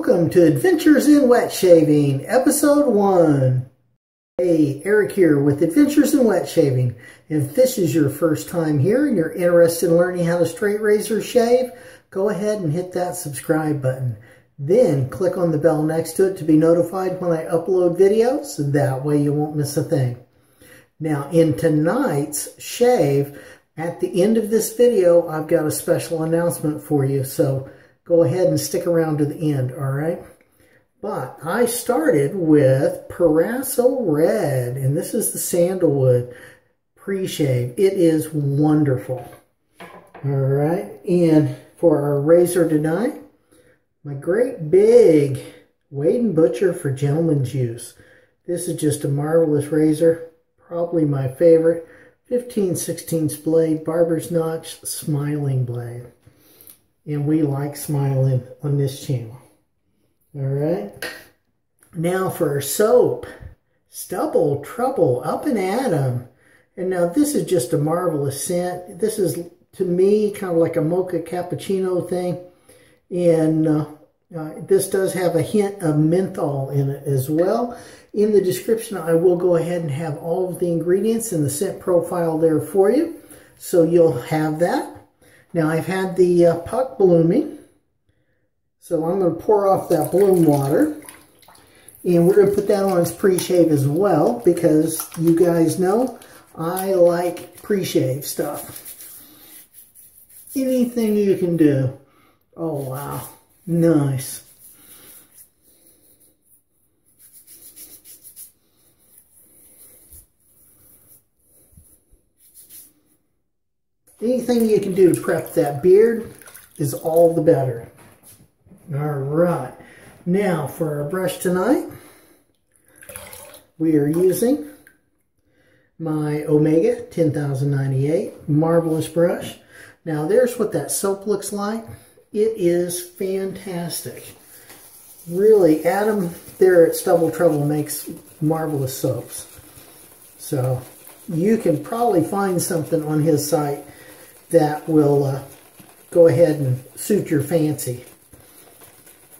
Welcome to Adventures in Wet Shaving, Episode 1. Hey, Eric here with Adventures in Wet Shaving. If this is your first time here and you're interested in learning how to straight razor shave, go ahead and hit that subscribe button. Then click on the bell next to it to be notified when I upload videos. That way you won't miss a thing. Now, in tonight's shave, at the end of this video, I've got a special announcement for you, so go ahead and stick around to the end, all right? But I started with Proraso Red, and this is the sandalwood pre-shave. It is wonderful, all right? And for our razor tonight, my great big Wade and Butcher for Gentleman's Use. This is just a marvelous razor, probably my favorite. 15/16 blade, Barber's Notch, Smiling blade. And we like smiling on this channel. All right. Now for our soap, Stubble Trubble, Up and ADAM. And now this is just a marvelous scent. This is, to me, kind of like a mocha cappuccino thing. And this does have a hint of menthol in it as well. In the description, I will go ahead and have all of the ingredients and the scent profile there for you. So you'll have that. Now, I've had the puck blooming, so I'm going to pour off that bloom water, and we're going to put that on as pre-shave as well, because you guys know I like pre-shave stuff. Anything you can do. Oh, wow. Nice. Anything you can do to prep that beard is all the better. All right. Now for our brush tonight, we are using my Omega 10,098 marvelous brush. Now there's what that soap looks like. It is fantastic. Really, Adam there at Stubble Trubble makes marvelous soaps. So you can probably find something on his site that will go ahead and suit your fancy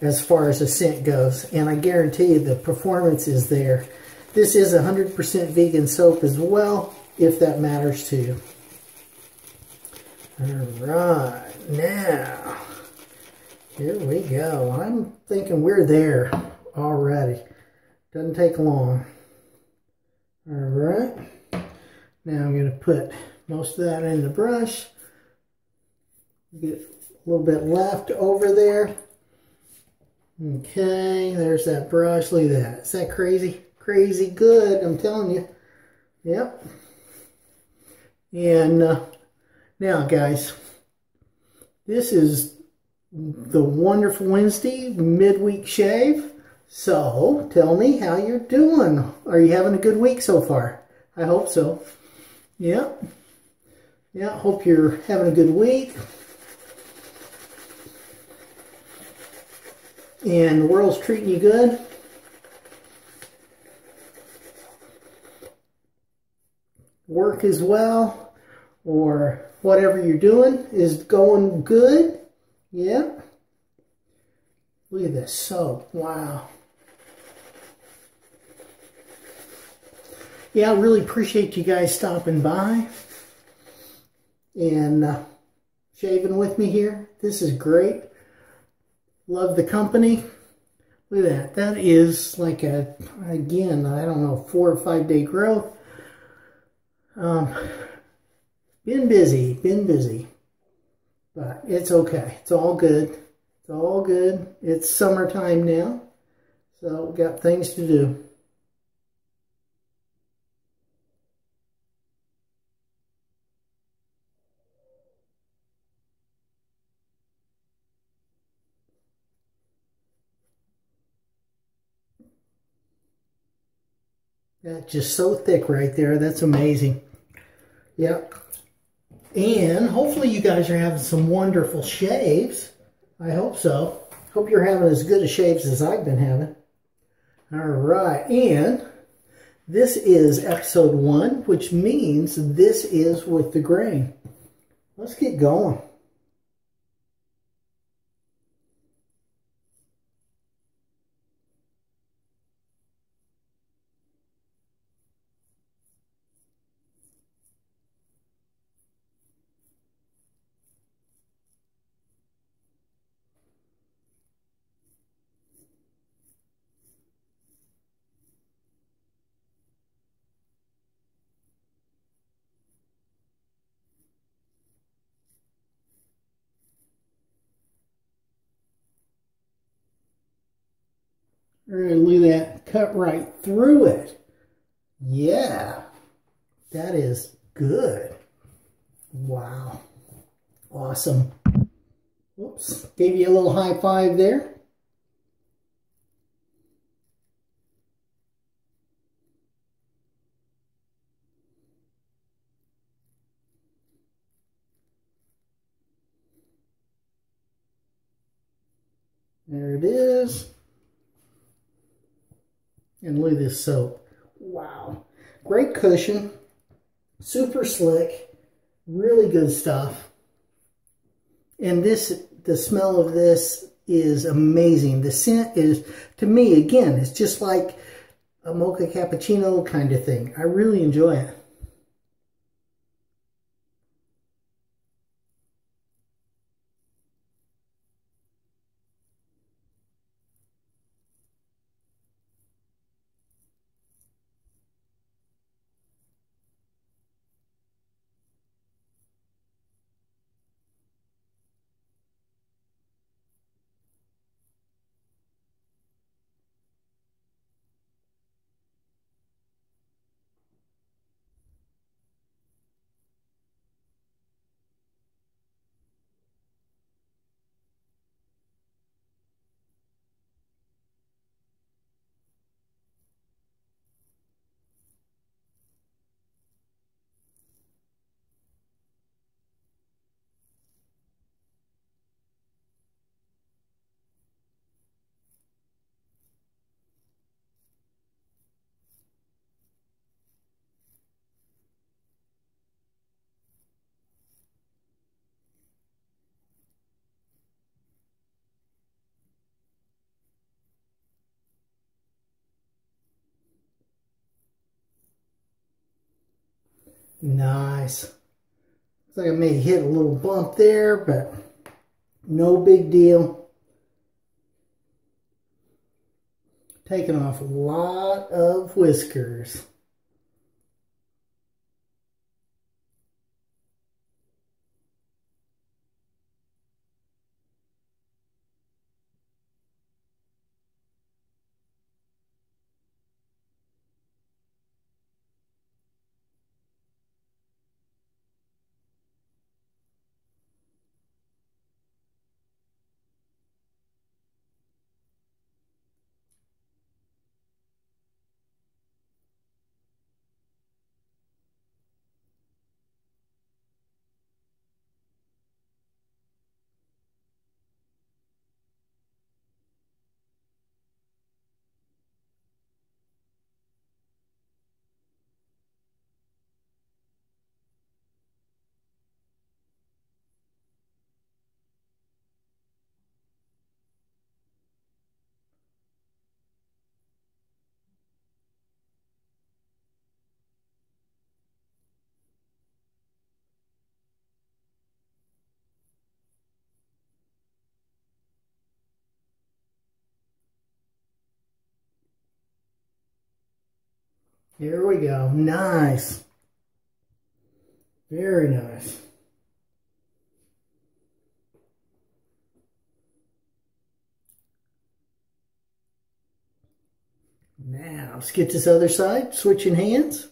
as far as the scent goes. And I guarantee you the performance is there. This is 100% vegan soap as well, if that matters to you. All right, now, here we go. I'm thinking we're there already. Doesn't take long. All right, now I'm going to put most of that in the brush. Get a little bit left over there. Okay, there's that brush. Look at that. Is that crazy? Crazy good, I'm telling you. Yep. And now, guys, this is the Wonderful Wednesday midweek shave. So, tell me how you're doing. Are you having a good week so far? I hope so. Yep. Yeah, hope you're having a good week. And the world's treating you good. Work as well, or whatever you're doing is going good. Yeah. Look at this soap. Wow. Yeah, I really appreciate you guys stopping by and shaving with me here. This is great. Love the company. Look at that. That is like a, again, I don't know, 4 or 5 day growth. Been busy. But it's okay. It's all good. It's all good. It's summertime now. So we've got things to do. That's just so thick right there. That's amazing. Yep. And hopefully you guys are having some wonderful shaves. I hope so. Hope you're having as good a shaves as I've been having. All right. And this is episode 1, which means this is with the grain. Let's get going. And look at that, cut right through it. Yeah, that is good. Wow, awesome. Whoops, gave you a little high five there. There it is. And look at this soap. Wow. Great cushion. Super slick. Really good stuff. And this, the smell of this is amazing. The scent is, to me, again, it's just like a mocha cappuccino kind of thing. I really enjoy it. Nice. Looks like I may hit a little bump there, but no big deal. Taking off a lot of whiskers. Here we go. Nice. Very nice. Now, let's get this other side, switching hands.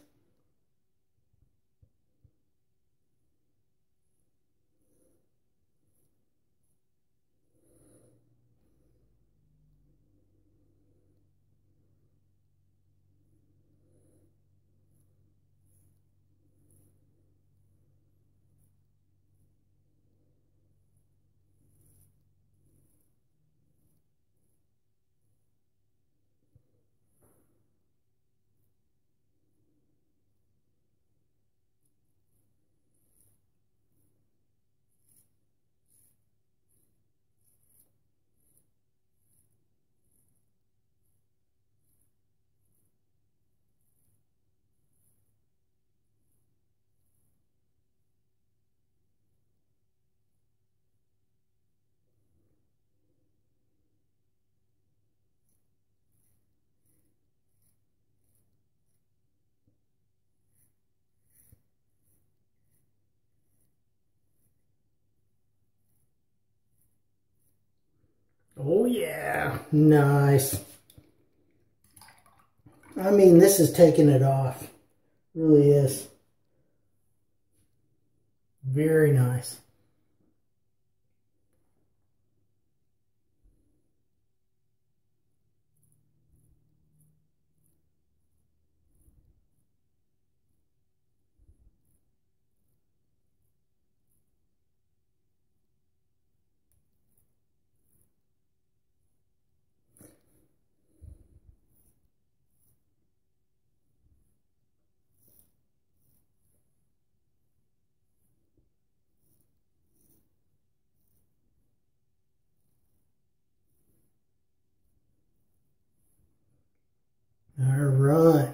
Oh yeah, nice. I mean, this is taking it off. It really is. Very nice. Alright.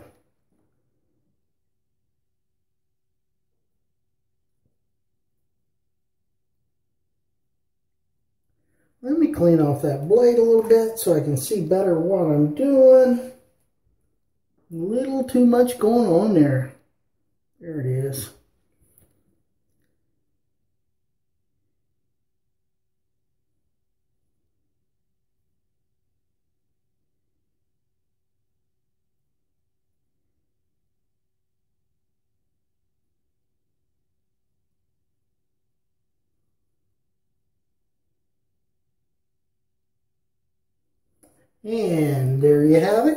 Let me clean off that blade a little bit so I can see better what I'm doing. A little too much going on there. There it is. And there you have it.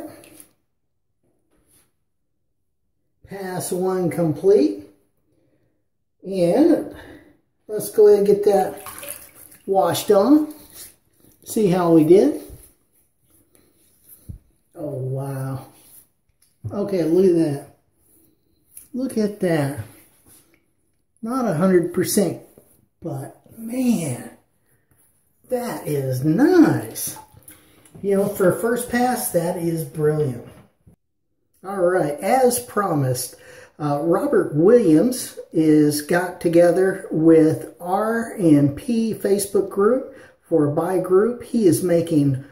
Pass one complete. And let's go ahead and get that washed on. See how we did. Oh, wow. Okay, look at that. Look at that. Not 100%, but man, that is nice. You know, for a first pass, that is brilliant. All right, as promised, Robert Williams is got together with R&P Facebook group for a buy group. He is making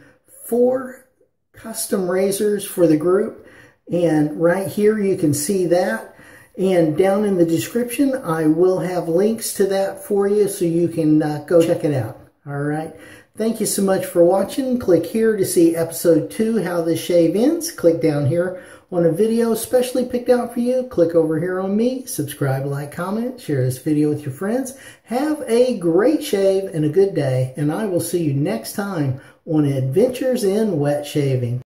4 custom razors for the group. And right here, you can see that. And down in the description, I will have links to that for you so you can go check it out. All right. Thank you so much for watching. Click here to see episode 2, how this shave ends. Click down here on a video specially picked out for you. Click over here on me. Subscribe, like, comment, share this video with your friends. Have a great shave and a good day, and I will see you next time on Adventures in Wet Shaving.